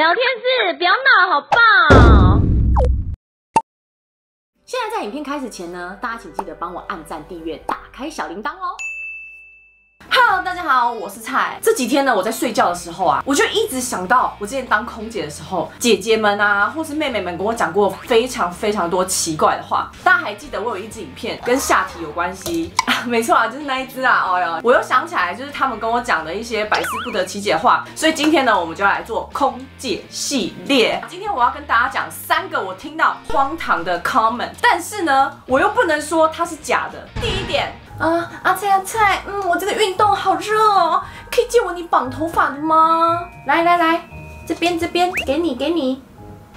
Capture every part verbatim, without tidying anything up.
聊天室，不要闹好不好？现在在影片开始前呢，大家请记得帮我按赞、订阅、打开小铃铛哦。 Hello， 大家好，我是蔡。这几天呢，我在睡觉的时候啊，我就一直想到我之前当空姐的时候，姐姐们啊，或是妹妹们跟我讲过非常非常多奇怪的话。大家还记得我有一支影片跟下体有关系、啊？没错啊，就是那一支啊。哎呦，我又想起来，就是他们跟我讲的一些百思不得其解的话。所以今天呢，我们就来做空姐系列。今天我要跟大家讲三个我听到荒唐的 comment， 但是呢，我又不能说它是假的。第一点。 啊，阿菜阿菜，嗯，我这个运动好热哦，可以借我你绑头发的吗？来来来，这边这边，给你给你。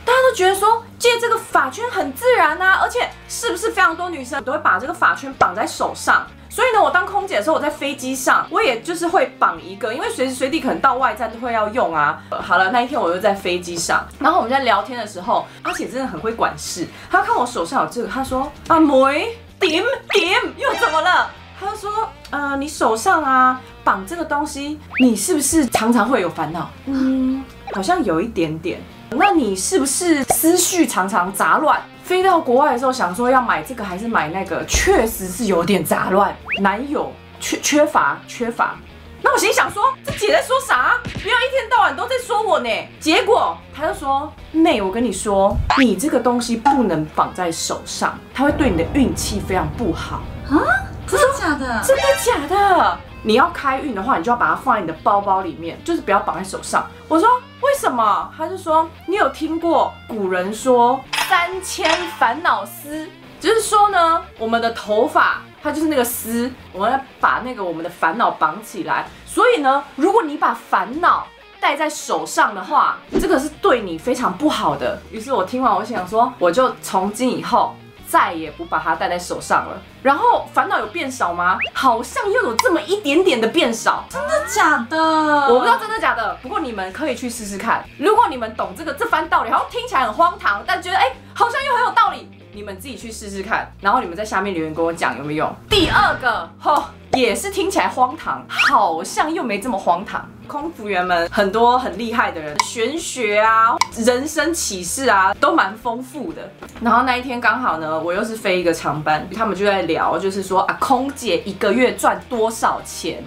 大家都觉得说借这个发圈很自然啊，而且是不是非常多女生都会把这个发圈绑在手上？所以呢，我当空姐的时候，我在飞机上，我也就是会绑一个，因为随时随地可能到外站都会要用啊。呃、好了，那一天我又在飞机上，然后我们在聊天的时候，阿姐真的很会管事，她看我手上有这个，她说阿妹。 点点又怎么了？他就说，呃，你手上啊绑这个东西，你是不是常常会有烦恼？嗯，好像有一点点。那你是不是思绪常常杂乱？飞到国外的时候想说要买这个还是买那个，确实是有点杂乱，男友缺缺乏缺乏。那我心想说，这姐在说啥？不要一天到晚都在说我呢。结果他就说，妹，我跟你说，你这个东西不能绑在手上。 它会对你的运气非常不好啊！真的假的？真的假的？你要开运的话，你就要把它放在你的包包里面，就是不要绑在手上。我说为什么？他就说你有听过古人说三千烦恼丝，就是说呢，我们的头发它就是那个丝，我们要把那个我们的烦恼绑起来。所以呢，如果你把烦恼 戴在手上的话，这个是对你非常不好的。于是我听完，我想说，我就从今以后再也不把它戴在手上了。然后烦恼有变少吗？好像又有这么一点点的变少。真的假的？我不知道真的假的。不过你们可以去试试看。如果你们懂这个这番道理，好像听起来很荒唐，但觉得哎、欸、好像又很有道理，你们自己去试试看。然后你们在下面留言跟我讲有没有用。第二个，吼。 也是听起来荒唐，好像又没这么荒唐。空服员们很多很厉害的人，玄学啊、人生启示啊，都蛮丰富的。然后那一天刚好呢，我又是飞一个长班，他们就在聊，就是说啊，空姐一个月赚多少钱？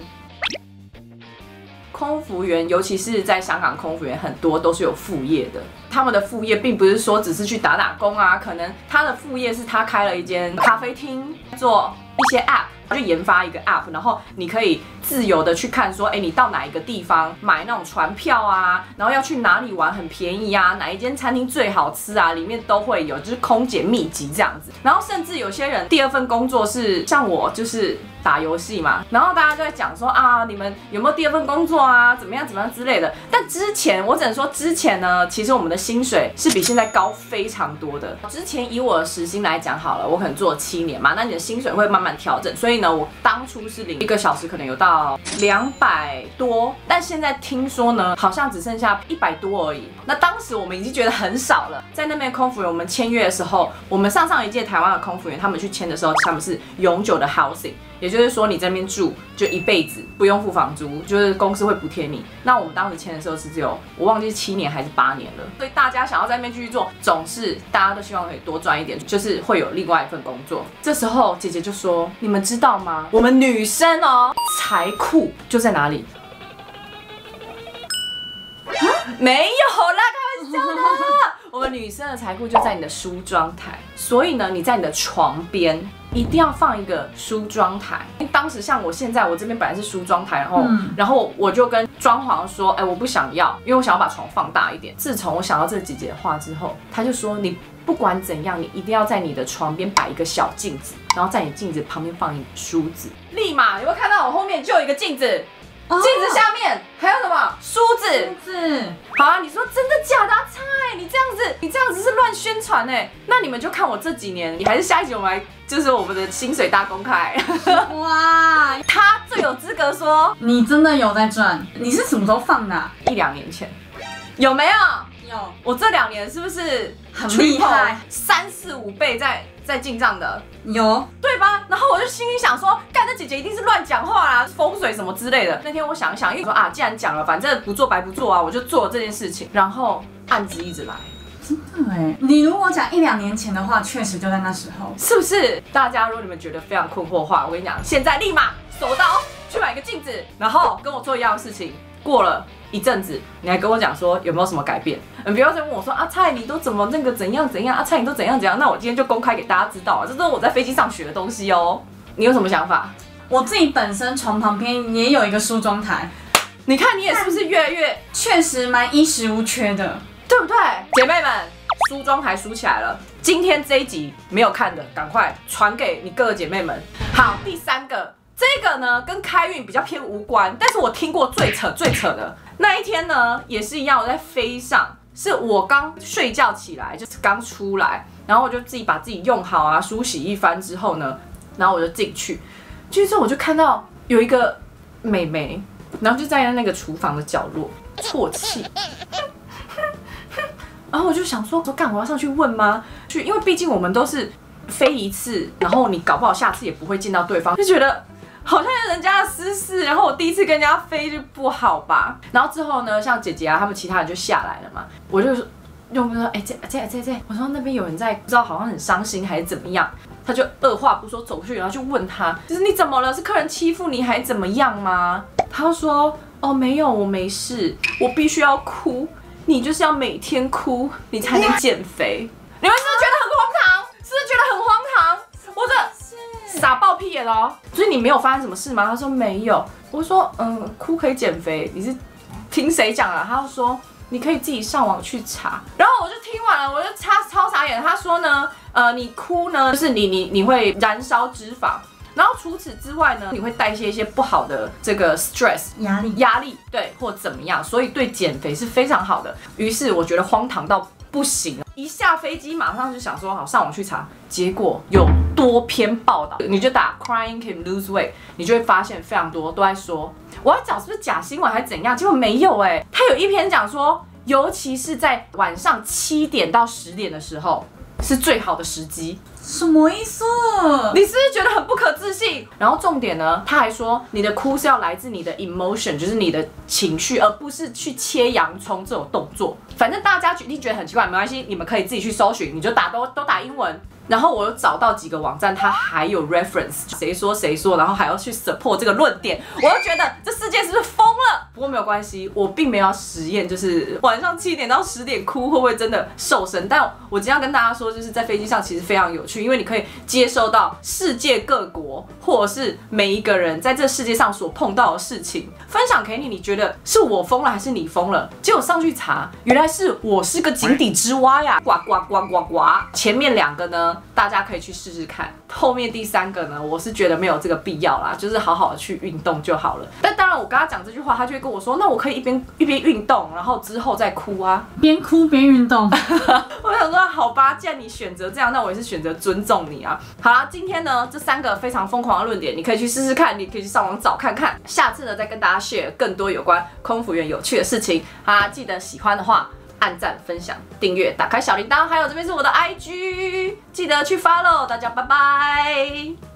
空服员，尤其是在香港，空服员很多都是有副业的。 他们的副业并不是说只是去打打工啊，可能他的副业是他开了一间咖啡厅，做一些 app， 他就研发一个 app， 然后你可以自由的去看说，哎、欸，你到哪一个地方买那种船票啊，然后要去哪里玩很便宜啊，哪一间餐厅最好吃啊，里面都会有，就是空姐秘籍这样子。然后甚至有些人第二份工作是像我就是打游戏嘛，然后大家就在讲说啊，你们有没有第二份工作啊，怎么样怎么样之类的。但之前我只能说之前呢，其实我们的 薪水是比现在高非常多的。之前以我的时薪来讲好了，我可能做七年嘛，那你的薪水会慢慢调整。所以呢，我当初是领一个小时可能有到两百多，但现在听说呢，好像只剩下一百多而已。那当时我们已经觉得很少了。在那边空服员，我们签约的时候，我们上上一届台湾的空服员，他们去签的时候，他们是永久的 housing， 也就是说你在那边住就一辈子不用付房租，就是公司会补贴你。那我们当时签的时候是只有我忘记七年还是八年了，所以 大家想要在那边继续做，总是大家都希望可以多赚一点，就是会有另外一份工作。这时候姐姐就说：“你们知道吗？我们女生哦，财库就在哪里？”没有啦，开玩笑的。我们女生的财库就在你的梳妆台，所以呢，你在你的床边一定要放一个梳妆台。当时像我现在，我这边本来是梳妆台，然后、嗯、然后我就跟 装潢说，哎、欸，我不想要，因为我想要把床放大一点。自从我想到这姐姐的话之后，她就说，你不管怎样，你一定要在你的床边摆一个小镜子，然后在你镜子旁边放一梳子。立马有没有看到我后面就有一个镜子？镜、哦、子下面还有什么？梳子。子好啊，你说真的假的、啊？菜，你这样子，你这样子是乱宣传哎、欸。那你们就看我这几年，你还是下一集我们来，就是我们的薪水大公开。哇，他 有资格说你真的有在赚？你是什么时候放的、啊？一两年前，有没有？有，我这两年是不是很厉害？三四五倍在在进账的，有对吧？然后我就心里想说，干，这姐姐一定是乱讲话啦，风水什么之类的。那天我想一想，因为说啊，既然讲了，反正不做白不做啊，我就做了这件事情。然后案子一直来。 真的哎，你如果讲一两年前的话，确实就在那时候，是不是？大家如果你们觉得非常困惑的话，我跟你讲，现在立马手刀去买一个镜子，然后跟我做一样的事情。过了一阵子，你还跟我讲说有没有什么改变？你不要再问我说啊，蔡你都怎么那个怎样怎样啊，蔡你都怎样怎样。那我今天就公开给大家知道啊，这都是我在飞机上学的东西哦。你有什么想法？我自己本身床旁边也有一个梳妆台，你看你也是不是越来越确实蛮衣食无缺的。 对不对，姐妹们，梳妆台梳起来了。今天这一集没有看的，赶快传给你各个姐妹们。好，第三个，这个呢跟开运比较偏无关，但是我听过最扯最扯的那一天呢，也是一样，我在飞上，是我刚睡觉起来，就是刚出来，然后我就自己把自己用好啊，梳洗一番之后呢，然后我就进去，进去之后我就看到有一个妹妹，然后就在那个厨房的角落啜泣。 然后我就想说，说干，我要上去问吗？去，因为毕竟我们都是飞一次，然后你搞不好下次也不会见到对方，就觉得好像人家的私事。然后我第一次跟人家飞就不好吧。然后之后呢，像姐姐啊，他们其他人就下来了嘛，我就用不说，哎、欸，这这这这，我说那边有人在，不知道好像很伤心还是怎么样，他就二话不说走过去，然后就问他，就是你怎么了？是客人欺负你还怎么样吗？他说，哦，没有，我没事，我必须要哭。 你就是要每天哭，你才能减肥。你们是不是觉得很荒唐？是不是觉得很荒唐？我这傻爆屁眼哦！所以你没有发生什么事吗？他说没有。我说嗯，哭可以减肥，你是听谁讲啊？他就说你可以自己上网去查。然后我就听完了，我就擦超傻眼。他说呢，呃，你哭呢，就是你你你会燃烧脂肪。 然后除此之外呢，你会代谢一些不好的这个 stress 压力压力对或怎么样，所以对减肥是非常好的。于是我觉得荒唐到不行，一下飞机马上就想说好上网去查，结果有多篇报道，你就打 crying can lose weight， 你就会发现非常多都在说我要找是不是假新闻还是怎样，结果没有哎、欸，他有一篇讲说，尤其是在晚上七点到十点的时候。 是最好的时机，什么意思？你是不是觉得很不可置信？然后重点呢，他还说你的哭是要来自你的 emotion， 就是你的情绪，而不是去切洋葱这种动作。反正大家一定觉得很奇怪，没关系，你们可以自己去搜寻，你就打都都打英文。然后我有找到几个网站，它还有 reference， 谁说谁说，然后还要去 support 这个论点，我就觉得这世界是不是疯了？不过没有关系，我并没有实验，就是晚上七点到十点哭会不会真的瘦身？但我今天要跟大家说，就是在飞机上其实非常有趣，因为你可以接受到世界各国或者是每一个人在这世界上所碰到的事情，分享给你。你觉得是我疯了还是你疯了？结果上去查，原来是我是个井底之蛙呀！呱呱呱呱呱！前面两个呢？ 大家可以去试试看，后面第三个呢，我是觉得没有这个必要啦，就是好好的去运动就好了。但当然，我跟他讲这句话，他就会跟我说，那我可以一边一边运动，然后之后再哭啊，边哭边运动。我想说，好吧，既然你选择这样，那我也是选择尊重你啊。好啦，今天呢，这三个非常疯狂的论点，你可以去试试看，你可以去上网找看看。下次呢，再跟大家 share 更多有关空服员有趣的事情。好啦，记得喜欢的话。 按赞、分享、订阅、打开小铃铛，还有这边是我的 I G， 记得去 follow， 大家拜拜。